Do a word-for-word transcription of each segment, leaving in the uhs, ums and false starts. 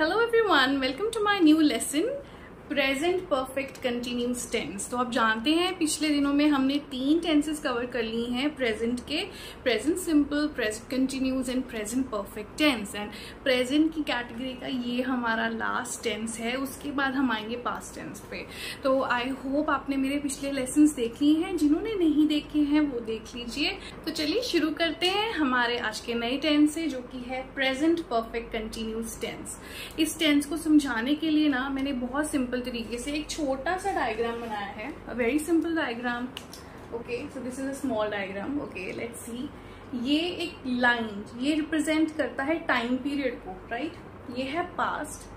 Hello everyone, welcome to my new lesson present perfect continuous tense. तो आप जानते हैं पिछले दिनों में हमने तीन टेंसेस कवर कर ली हैं प्रेजेंट के, present simple, present continuous and present perfect tense. And present की कैटेगरी का ये हमारा लास्ट टेंस है, उसके बाद हम आएंगे पास्ट टेंस पे। तो आई होप आपने मेरे पिछले लेसन्स देख लिए हैं, जिन्होंने नहीं देखे हैं वो देख लीजिए। तो चलिए शुरू करते हैं हमारे आज के नए टेंस से, जो कि है प्रेजेंट परफेक्ट कंटिन्यूअस टेंस। इस टेंस को समझाने के लिए ना मैंने बहुत सिंपल तरीके से एक छोटा सा डायग्राम बनाया है, a very simple diagram. Okay, so this is a small diagram. Okay, let's see. ये एक लाइन, ये रिप्रेजेंट करता है टाइम पीरियड को, राइट right? ये है पास्ट,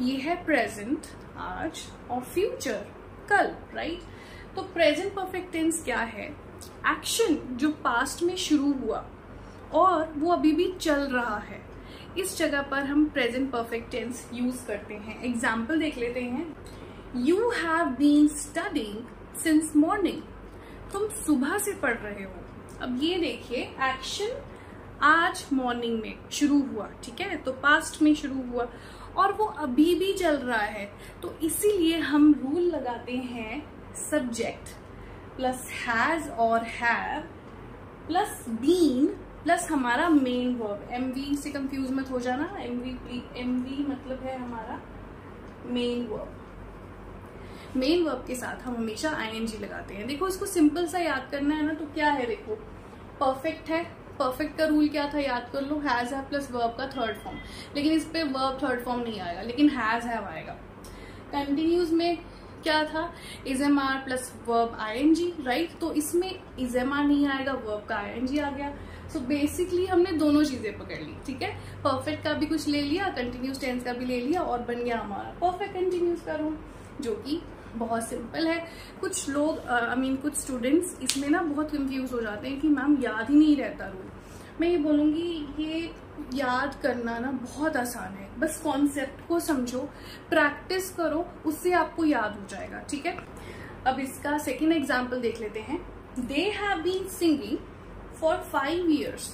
ये है प्रेजेंट आज, और फ्यूचर कल, राइट right? तो प्रेजेंट परफेक्ट टेंस क्या है? एक्शन जो पास्ट में शुरू हुआ और वो अभी भी चल रहा है, इस जगह पर हम प्रेजेंट परफेक्ट टेंस यूज करते हैं। एग्जाम्पल देख लेते हैं। You have been studying since morning, तुम सुबह से पढ़ रहे हो। अब ये देखिए, एक्शन आज मॉर्निंग में शुरू हुआ, ठीक है, तो पास्ट में शुरू हुआ और वो अभी भी चल रहा है। तो इसीलिए हम रूल लगाते हैं सब्जेक्ट प्लस हैज और हैव प्लस बीन प्लस हमारा मेन वर्ब। एम वी से कंफ्यूज मत हो जाना, एम वी एम वी मतलब है हमारा मेन वर्ब। मेन वर्ब के साथ हम हमेशा आई एन जी लगाते हैं। देखो, इसको सिंपल सा याद करना है ना, तो क्या है देखो, परफेक्ट है, परफेक्ट का रूल क्या था याद कर लो, हैज हैव प्लस वर्ब का थर्ड फॉर्म। लेकिन इस पे वर्ब थर्ड फॉर्म नहीं आएगा, लेकिन हैज हैव आएगा। कंटिन्यूज में क्या था, is am are plus verb I N G, right, तो इसमें इज एम आर नहीं आएगा, वर्ब का आई एन जी आ गया। सो so बेसिकली हमने दोनों चीजें पकड़ ली, ठीक है, परफेक्ट का भी कुछ ले लिया, कंटिन्यूस टेंस का भी ले लिया, और बन गया हमारा परफेक्ट कंटिन्यूस का रूल, जो कि बहुत सिंपल है। कुछ लोग आई मीन कुछ स्टूडेंट्स इसमें ना बहुत कंफ्यूज हो जाते हैं कि मैम याद ही नहीं रहता रूल। मैं ये बोलूँगी ये याद करना ना बहुत आसान है, बस कॉन्सेप्ट को समझो, प्रैक्टिस करो, उससे आपको याद हो जाएगा, ठीक है। अब इसका सेकेंड एग्जाम्पल देख लेते हैं। They have been singing for five years,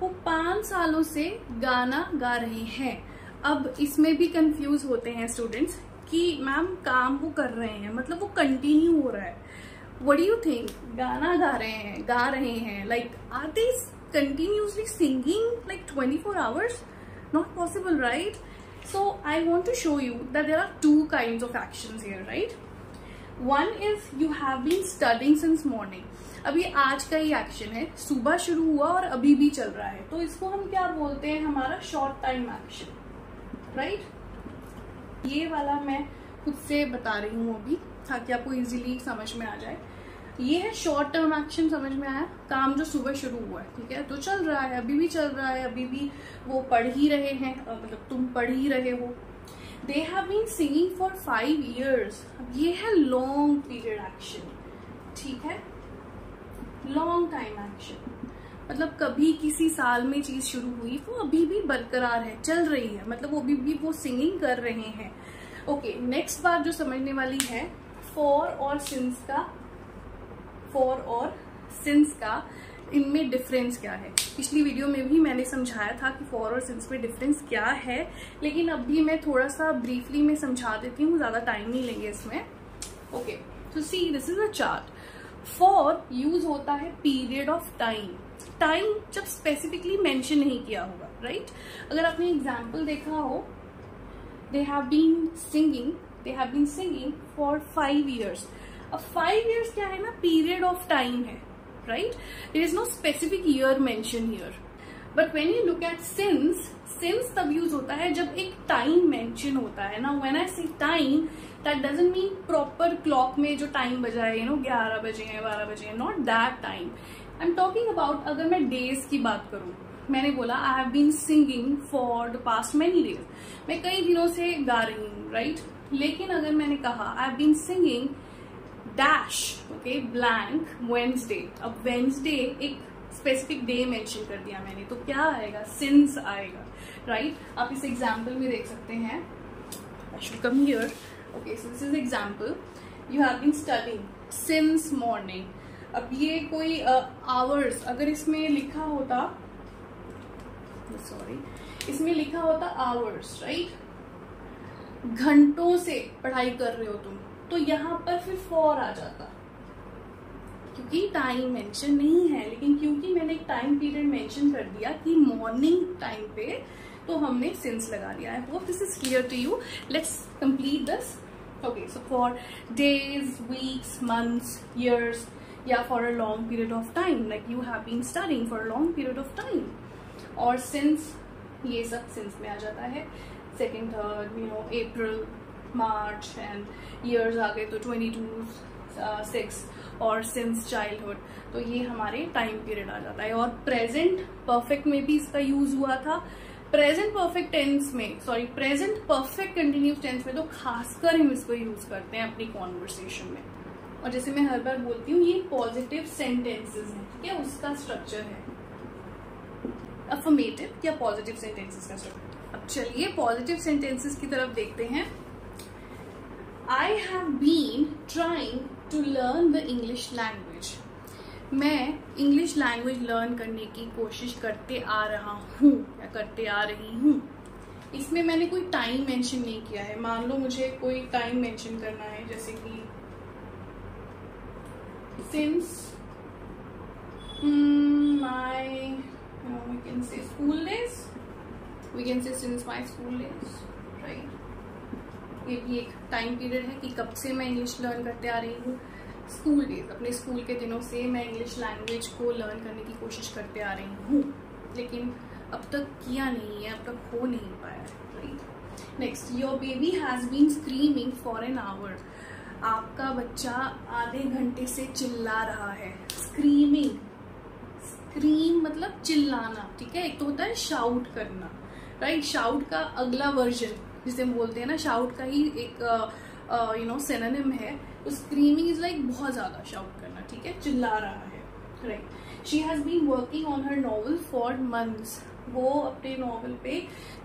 वो पाँच सालों से गाना गा रहे हैं। अब इसमें भी कंफ्यूज होते हैं स्टूडेंट्स कि मैम काम वो कर रहे हैं, मतलब वो कंटिन्यू हो रहा है। व्हाट डू यू थिंक, गाना गा रहे हैं गा रहे हैं like are they continuously singing like twenty-four hours? Not possible, right? So I want to show you that there are two kinds of actions here, right? One is you have been studying since morning. अभी आज का ही action है, सुबह शुरू हुआ और अभी भी चल रहा है, तो इसको हम क्या बोलते हैं, हमारा short time action, right? ये वाला मैं खुद से बता रही हूँ अभी, ताकि आपको easily समझ में आ जाए। ये है शॉर्ट टर्म एक्शन, समझ में आया, काम जो सुबह शुरू हुआ है, ठीक है, तो चल रहा है, अभी भी चल रहा है, अभी भी वो पढ़ ही रहे हैं, मतलब तुम पढ़ ही रहे हो। They have been singing for five years, ये है लॉन्ग पीरियड एक्शन, ठीक है, लॉन्ग टाइम एक्शन, मतलब कभी किसी साल में चीज शुरू हुई, वो अभी भी बरकरार है, चल रही है, मतलब वो अभी भी वो सिंगिंग कर रहे हैं। ओके, नेक्स्ट बात जो समझने वाली है, फॉर और सिंस का फॉर और सिंस का इनमें डिफरेंस क्या है। पिछली वीडियो में भी मैंने समझाया था कि फॉर और सिंस में डिफरेंस क्या है, लेकिन अब भी मैं थोड़ा सा ब्रीफली मैं समझा देती हूँ, ज़्यादा टाइम नहीं लेंगे इसमें। Okay, so see this is a chart. For use होता है पीरियड ऑफ टाइम, टाइम जब स्पेसिफिकली मेंशन नहीं किया होगा, राइट right? अगर आपने एग्जाम्पल देखा हो, they have been singing they have been singing for five years. अब फाइव ईयर्स क्या है ना, पीरियड ऑफ टाइम है, right, there is no specific year mention here. But when you look at since, since तब use होता है जब एक टाइम मेंशन होता है ना। When I say time, that doesn't mean proper clock में जो टाइम बजा है, यू नो ग्यारह बजे हैं, बारह बजे हैं, not that time I am talking about. अगर मैं डेज की बात करूँ, मैंने बोला I have been singing for the past many days, मैं कई दिनों से गा रही हूँ, राइट right? लेकिन अगर मैंने कहा I have been singing dash okay blank Wednesday, अब वेंसडे एक स्पेसिफिक डे मेंशन कर दिया मैंने, तो क्या आएगा, सिंस आएगा, राइट right? आप इस एग्जाम्पल में देख सकते हैं। I should come here. Okay, so this is example. You have been studying since morning. अब ये कोई आवर्स uh, अगर इसमें लिखा होता, सॉरी इसमें लिखा होता आवर्स, राइट, घंटों से पढ़ाई कर रहे हो तुम, तो यहाँ पर फिर फॉर आ जाता क्योंकि टाइम मेंशन नहीं है। लेकिन क्योंकि मैंने एक टाइम पीरियड मेंशन कर दिया कि मॉर्निंग टाइम पे, तो हमने सिंस लगा दिया। I hope this is clear to you. Let's complete this. Okay, so for days, weeks, months, years या for a long period of time, like you have been studying for a long period of time, और since, ये सब since में आ जाता है। Second, third, you know, April, March and years आ गए तो ट्वेंटी टू सिक्स और सिंस चाइल्डहुड, तो ये हमारे टाइम पीरियड आ जाता है। और प्रेजेंट परफेक्ट में भी इसका यूज हुआ था। प्रेजेंट परफेक्ट टेंस में, sorry present perfect continuous tense में तो खासकर हम इसको यूज करते हैं अपनी कॉन्वर्सेशन में। और जैसे मैं हर बार बोलती हूँ, ये पॉजिटिव सेंटेंसेस हैं, ठीक है, उसका स्ट्रक्चर है अफर्मेटिव या पॉजिटिव सेंटेंसेस का स्ट्रक्चर। अब चलिए पॉजिटिव सेंटेंसेस की तरफ देखते हैं। I have been trying to learn the English language, मैं इंग्लिश लैंग्वेज लर्न करने की कोशिश करते आ रहा हूँ या करते आ रही हूँ। इसमें मैंने कोई टाइम मेंशन नहीं किया है। मान लो मुझे कोई टाइम मेंशन करना है, जैसे कि since um, my, you know, we can say school days, we can say since my school days, right? ये भी एक टाइम पीरियड है कि कब से मैं इंग्लिश लर्न करते आ रही हूँ। स्कूल डेज, अपने स्कूल के दिनों से मैं इंग्लिश लैंग्वेज को लर्न करने की कोशिश करते आ रही हूँ, लेकिन अब तक किया नहीं है, अब तक हो नहीं पाया, right. Next, your baby has been screaming for an hour, आपका बच्चा आधे घंटे से चिल्ला रहा है। स्क्रीमिंग, स्क्रीम मतलब चिल्लाना, ठीक है। एक तो होता है शाउट करना, राइट, शाउट का अगला वर्जन जिसे हम बोलते हैं ना, शाउट का ही एक यू नो सिनोनिम है। तो स्क्रीमिंग इज लाइक बहुत ज्यादा शाउट करना, ठीक है, चिल्ला रहा है, right. She has been working on her novel for months, वो अपने नॉवल पे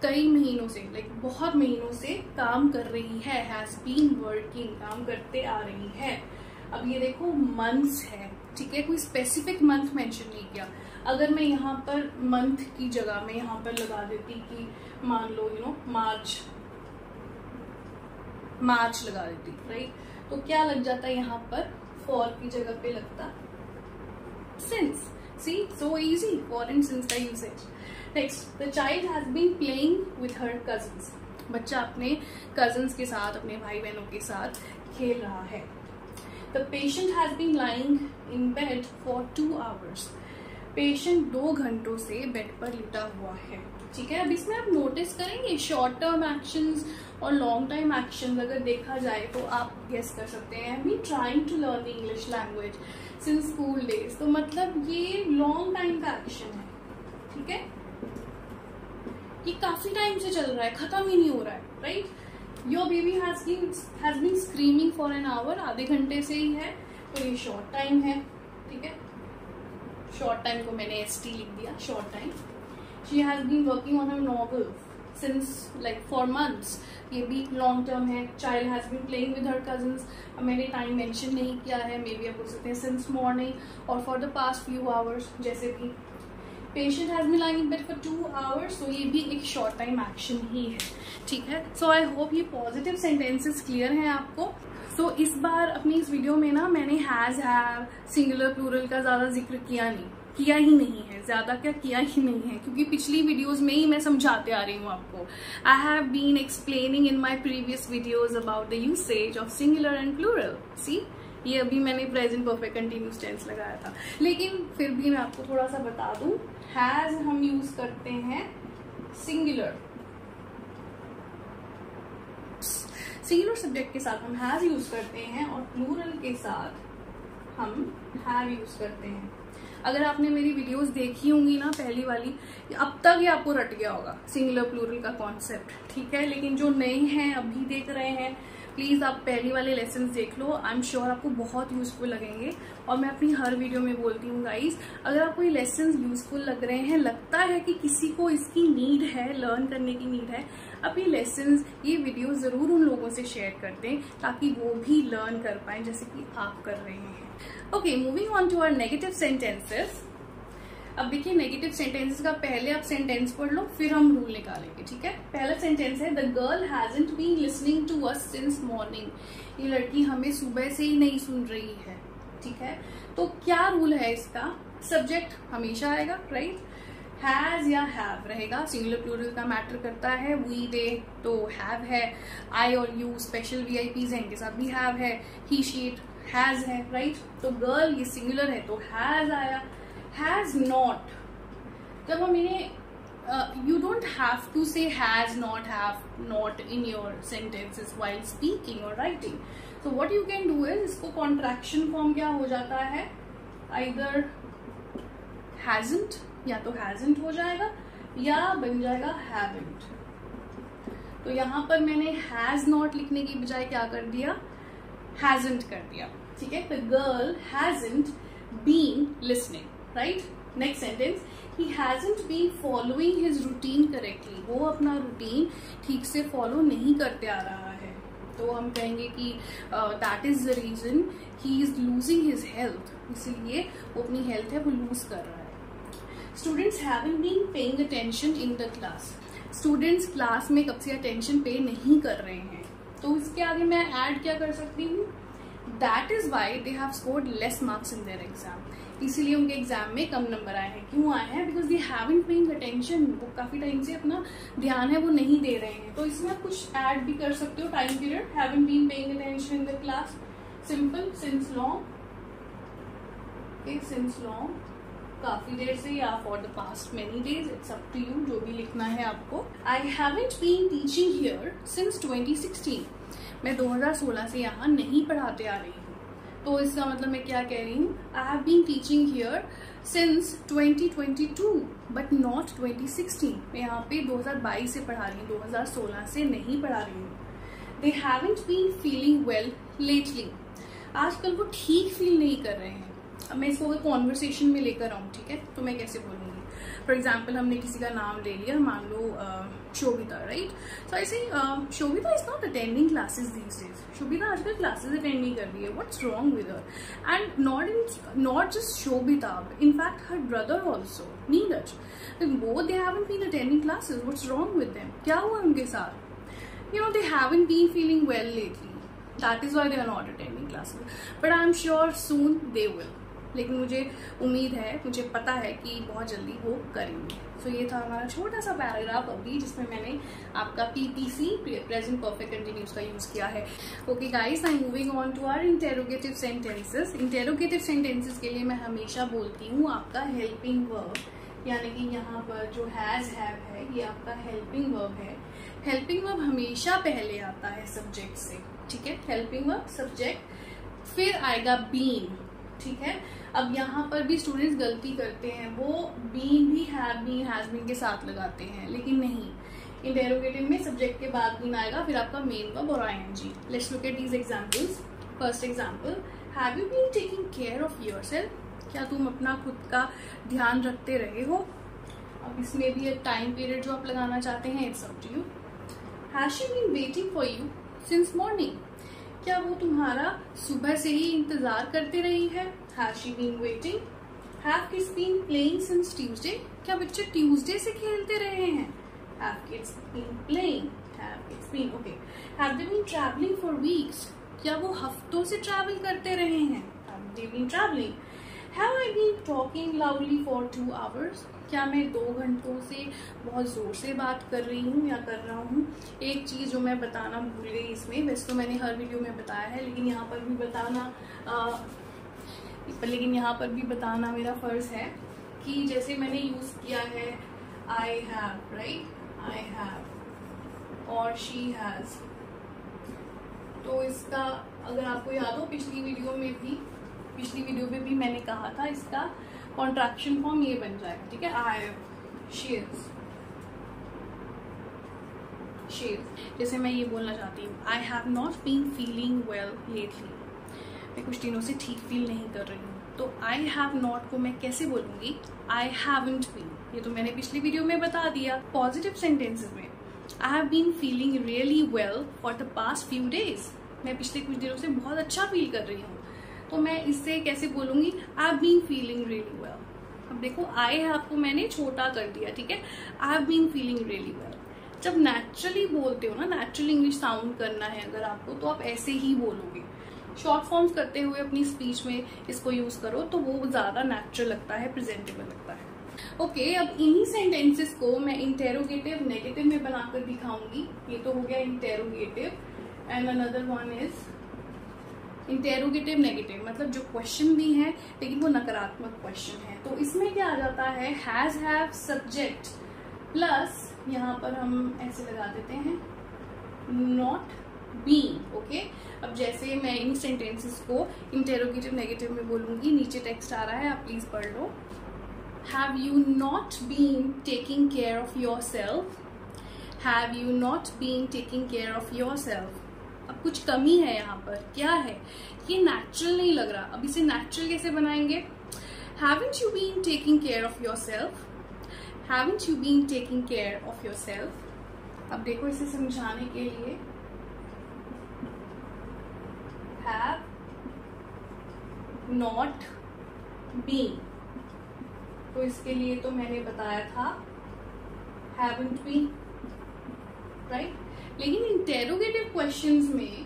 कई महीनों से, लाइक बहुत महीनों से काम कर रही है। हैज बीन वर्किंग, काम करते आ रही है। अब ये देखो मंथ्स है, ठीक है, कोई स्पेसिफिक मंथ मेंशन नहीं किया। अगर मैं यहाँ पर मंथ की जगह में यहाँ पर लगा देती कि मान लो यू नो मार्च, मार्च लगा देती, राइट, तो क्या लग जाता है यहाँ पर, फॉर की जगह पे लगता since. See, so easy for and since का usage. Next, the child has been playing with her cousins. बच्चा अपने cousins के साथ, अपने भाई बहनों के साथ खेल रहा है। The patient has been lying in bed for two hours. Patient दो घंटों से बेड पर लेटा हुआ है, ठीक है। अब इसमें आप नोटिस करेंगे शॉर्ट टर्म एक्शंस और लॉन्ग टाइम एक्शंस अगर देखा जाए तो आप गेस कर सकते हैं। I am be trying to learn English language since school days, तो मतलब ये लॉन्ग टाइम का एक्शन है, ठीक है, ये काफी टाइम से चल रहा है, खत्म ही नहीं हो रहा है, right. Your baby has been screaming for an hour, आधे घंटे से ही है, तो ये शॉर्ट टाइम है, ठीक है। शॉर्ट टाइम को मैंने एस टी लिख दिया, short time. She has been working on her novel since like for months, ये भी लॉन्ग टर्म है। Child has been playing with her cousins, मैंने टाइम मेंशन नहीं किया है, मे बी आप बोल सकते हैं सिंस मॉर्निंग और for the past few hours, जैसे भी। Patient has been lying in bed for two hours, तो ये भी एक शॉर्ट टाइम एक्शन ही है, ठीक है। सो आई होप ये पॉजिटिव सेंटेंसेस क्लियर हैं आपको। तो so, इस बार अपनी इस वीडियो में ना मैंने हैज़, हैव, सिंगुलर, प्लूरल का ज़्यादा जिक्र किया नहीं, किया ही नहीं है, ज़्यादा क्या किया ही नहीं है, क्योंकि पिछली वीडियोस में ही मैं समझाते आ रही हूँ आपको। I have been explaining in my previous videos about the usage of singular and plural. See, ये अभी मैंने प्रेजेंट परफेक्ट कंटिन्यूस टेंस लगाया था, लेकिन फिर भी मैं आपको थोड़ा सा बता दूँ। हैज़ हम यूज करते हैं सिंगुलर, सिंगुलर सब्जेक्ट के साथ हम हैज यूज करते हैं, और प्लूरल के साथ हम हैव यूज करते हैं। अगर आपने मेरी वीडियोस देखी होंगी ना पहली वाली, अब तक ये आपको रट गया होगा सिंगुलर प्लूरल का कॉन्सेप्ट, ठीक है। लेकिन जो नए हैं, अभी देख रहे हैं, प्लीज आप पहली वाले लेसन देख लो, आई एम श्योर आपको बहुत यूजफुल लगेंगे। और मैं अपनी हर वीडियो में बोलती हूँ गाइज, अगर आपको ये लेसन यूजफुल लग रहे हैं, लगता है कि किसी को इसकी नीड है, लर्न करने की नीड है, अपनी लेसन, ये वीडियो ज़रूर उन लोगों से शेयर कर दें ताकि वो भी लर्न कर पाएँ जैसे कि आप कर रहे हैं। Okay, moving on to our negative sentences. अब देखिए नेगेटिव सेंटेंसेस का पहले आप सेंटेंस पढ़ लो फिर हम रूल निकालेंगे, ठीक है। पहला सेंटेंस है the girl hasn't been listening to us since morning. ये लड़की हमें सुबह से ही नहीं सुन रही है, ठीक है। तो क्या रूल है इसका? सब्जेक्ट हमेशा आएगा, राइट, हैज या हैव रहेगा। सिंगुलर प्लूरल का मैटर करता है, वी दे तो हैव है, आई और you special V I Ps है, इनके साथ भी हैव है, ही शी इट हैज है, राइट। तो गर्ल ये सिंगुलर है तो हैज आया। हैज नॉट, जब हम इन्हें you don't have to say has not have not in your sentences while speaking और writing. So what you can do is इसको कॉन्ट्रैक्शन फॉर्म क्या हो जाता है, आइदर हैजंट या तो हैजंट हो जाएगा या बन जाएगा हैवेंट। तो यहाँ पर मैंने हैज नॉट लिखने की बजाय क्या कर दिया, हैजंट कर दिया, ठीक है। The girl hasn't been listening, right. Next sentence, he hasn't been following his routine correctly. वो अपना रूटीन ठीक से फॉलो नहीं करते आ रहा है, तो हम कहेंगे कि that is the reason he is losing his health. इसीलिए वो अपनी हेल्थ है वो लूज कर रहा है। Students haven't been paying attention in the class. Students class में कब से अटेंशन पे नहीं कर रहे हैं, तो इसके आगे मैं ऐड क्या कर सकती हूँ, that is why they have scored less marks in their exam. इसीलिए उनके एग्जाम में कम नंबर आए हैं। क्यों आए हैं? Because they haven't paying attention. वो काफी टाइम से अपना ध्यान है वो नहीं दे रहे हैं। तो इसमें आप कुछ ऐड भी कर सकते हो, time period haven't been paying attention in the class, simple since long, since long काफी देर से, या for the past many days, it's up to you, जो भी लिखना है आपको। I haven't been teaching here since twenty sixteen. मैं दो हज़ार सोलह से यहाँ नहीं पढ़ाते आ रही हूँ, तो इसका मतलब मैं क्या कह रही हूँ, I have been teaching here since twenty twenty two but not twenty sixteen. मैं यहाँ पे दो हज़ार बाईस से पढ़ा रही हूँ, दो हज़ार सोलह से नहीं पढ़ा रही हूँ। They haven't been feeling well lately. आजकल वो ठीक फील नहीं कर रहे हैं। अब मैं इसको कॉन्वर्सेशन में लेकर आऊँ, ठीक है, तो मैं कैसे बोलूँगी? फॉर एग्जाम्पल हमने किसी का नाम ले लिया, मान लो Sobhita, right. So I say Shobhita is not attending classes these days. Shobhita आजकल क्लासेज अटेंड नहीं कर रही है, what's wrong with her? And not in not just Shobhita, in fact her brother also, Neeraj, both they haven't been attending classes, what's wrong with them? क्या हुआ उनके साथ? You know they haven't been feeling well lately, that is why they are not attending classes, but I am sure soon they will. लेकिन मुझे उम्मीद है, मुझे पता है कि बहुत जल्दी वो करेंगे। सो so, ये था हमारा छोटा सा पैराग्राफ अभी, जिसमें मैंने आपका पीपीसी प्रेजेंट परफेक्ट कंटिन्यूस का यूज किया है। Okay guys, I am moving on to our interrogative sentences. Interrogative sentences के लिए मैं हमेशा बोलती हूँ आपका हेल्पिंग वर्ब, यानी कि यहाँ पर जो हैज हैव है ये आपका हेल्पिंग वर्ब है। हेल्पिंग वर्ब हमेशा पहले आता है सब्जेक्ट से, ठीक है। हेल्पिंग वर्ब सब्जेक्ट, फिर आएगा बीन, ठीक है। अब यहाँ पर भी स्टूडेंट्स गलती करते हैं, वो बीन भी हैव बीन हैज बीन के साथ लगाते हैं, लेकिन नहीं, इंटेरोगेटिव में सब्जेक्ट के बाद बीन आएगा, फिर आपका मेन वर्ब और ING. Let's look at these examples. First example, have you been taking care of yourself. क्या तुम अपना खुद का ध्यान रखते रहे हो? अब इसमें भी टाइम पीरियड जो आप लगाना चाहते हैं, it's up to you. Has she been waiting for you since morning. क्या वो तुम्हारा सुबह से ही इंतजार करते रही है? Have she been waiting. Have kids been playing since Tuesday. क्या बच्चे ट्यूसडे से खेलते रहे हैं? Have kids been playing, have kids been, okay. Have they been travelling for weeks. क्या वो हफ्तों से ट्रैवल करते रहे हैं? Have they been travelling. Have I been talking loudly for two hours. क्या मैं दो घंटों से बहुत ज़ोर से बात कर रही हूँ या कर रहा हूँ? एक चीज़ जो मैं बताना भूल गई इसमें, वैसे तो मैंने हर वीडियो में बताया है, लेकिन यहाँ पर भी बताना आ, लेकिन यहाँ पर भी बताना मेरा फ़र्ज़ है कि जैसे मैंने यूज़ किया है I have, right, I have और शी हैज़। तो इसका अगर आपको याद हो, पिछली वीडियो में भी पिछली वीडियो में भी मैंने कहा था, इसका कॉन्ट्रैक्शन फॉर्म ये बन जाएगा, ठीक है, I am, she is, she is. जैसे मैं ये बोलना चाहती हूँ, I have not been feeling well lately. मैं कुछ दिनों से ठीक फील नहीं कर रही हूँ, तो आई हैव नॉट को मैं कैसे बोलूँगी? आई हैवंट बीन, ये तो मैंने पिछली वीडियो में बता दिया। पॉजिटिव सेंटेंसेज में, I have been feeling really well for the past few days. मैं पिछले कुछ दिनों से बहुत अच्छा फील कर रही हूँ, तो मैं इससे कैसे बोलूँगी? I have been feeling really well, अब देखो आई आपको मैंने छोटा कर दिया, ठीक है। I have been feeling really well, जब नेचुरली बोलते हो ना, नेचुरल इंग्लिश साउंड करना है अगर आपको, तो आप ऐसे ही बोलोगे। शॉर्ट फॉर्म्स करते हुए अपनी स्पीच में इसको यूज करो तो वो ज्यादा नेचुरल लगता है, प्रेजेंटेबल लगता है। ओके okay, अब इन्हीं सेंटेंसेस को मैं इंटेरोगेटिव नेगेटिव में बनाकर दिखाऊंगी। ये तो हो गया interrogative and another one is interrogative negative, मतलब जो क्वेश्चन भी है लेकिन वो नकारात्मक क्वेश्चन है। तो इसमें क्या आ जाता है, हैज हैव सब्जेक्ट प्लस यहाँ पर हम ऐसे लगा देते हैं नॉट बीइंग। ओके अब जैसे मैं इन सेंटेंसेस को इंटेरोगेटिव नेगेटिव में बोलूंगी, नीचे टेक्स्ट आ रहा है, आप प्लीज पढ़ लो। Have you not been taking care of yourself? Have you not been taking care of yourself? अब कुछ कमी है यहाँ पर, क्या है, ये natural नहीं लग रहा। अब इसे natural कैसे बनाएंगे? Haven't you been taking care of yourself? Haven't you been taking care of yourself? अब देखो इसे समझाने के लिए have not been, तो इसके लिए तो मैंने बताया था haven't been, right? लेकिन इंटेरोगेटिव क्वेश्चंस में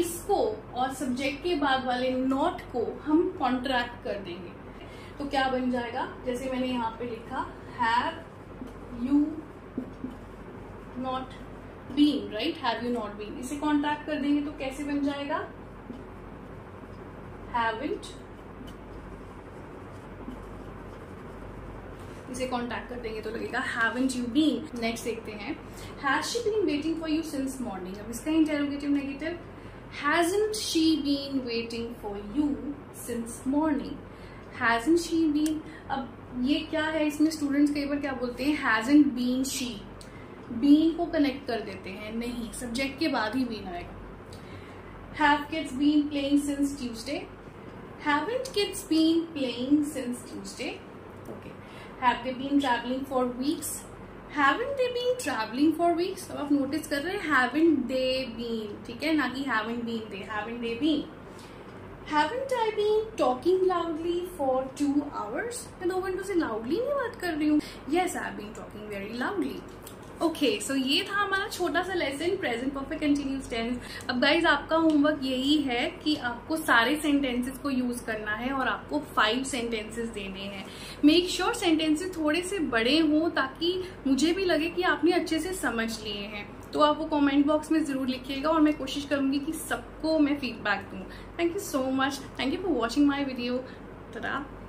इसको और सब्जेक्ट के बाद वाले not को हम कॉन्ट्रैक्ट कर देंगे। तो क्या बन जाएगा, जैसे मैंने यहाँ पे लिखा have you not been, right? Have you not been, इसे कॉन्ट्रैक्ट कर देंगे तो कैसे बन जाएगा, haven't, इसे कॉन्टैक्ट कर देंगे तो लगेगा हैवेंट यू बीन। नेक्स्ट देखते हैं, has she been waiting for you since morning. अब इसका interrogative negative hasn't she been waiting for you since morning. Hasn't she been, अब ये क्या है, इसमें स्टूडेंट्स कई बार क्या बोलते हैं, हैजंट बीन शी, बीन को कनेक्ट कर देते हैं, नहीं, सब्जेक्ट के बाद ही बीन आएगा। Have kids been playing since Tuesday, haven't kids been playing since Tuesday. Okay Have they been traveling for weeks? Haven't they been traveling for weeks? अब आप नोटिस कर रहे हैं haven't they been, ठीक है, ना कि haven't been they, haven't they been। Haven't I been talking loudly for two hours? मैं दो घंटों से loudly नहीं बात कर रही हूँ। Yes, I've been talking very loudly. Okay okay, so so ये था हमारा छोटा सा lesson present perfect continuous tense. अब गाइज आपका होमवर्क यही है कि आपको सारे सेंटेंसेस को यूज करना है और आपको फाइव सेंटेंसेस देने हैं। मेक श्योर सेंटेंसेस थोड़े से बड़े हों ताकि मुझे भी लगे कि आपने अच्छे से समझ लिए हैं। तो आप वो कमेंट बॉक्स में जरूर लिखिएगा और मैं कोशिश करूंगी कि सबको मैं फीडबैक दूँ। Thank you so much, thank you for watching my video. टा